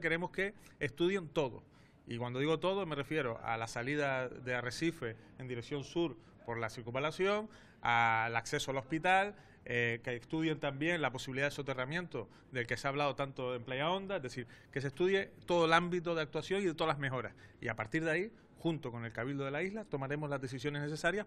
Queremos que estudien todo, y cuando digo todo me refiero a la salida de Arrecife en dirección sur por la circunvalación, al acceso al hospital, que estudien también la posibilidad de soterramiento del que se ha hablado tanto en Playa Honda, es decir, que se estudie todo el ámbito de actuación y de todas las mejoras, y a partir de ahí, junto con el Cabildo de la isla, tomaremos las decisiones necesarias.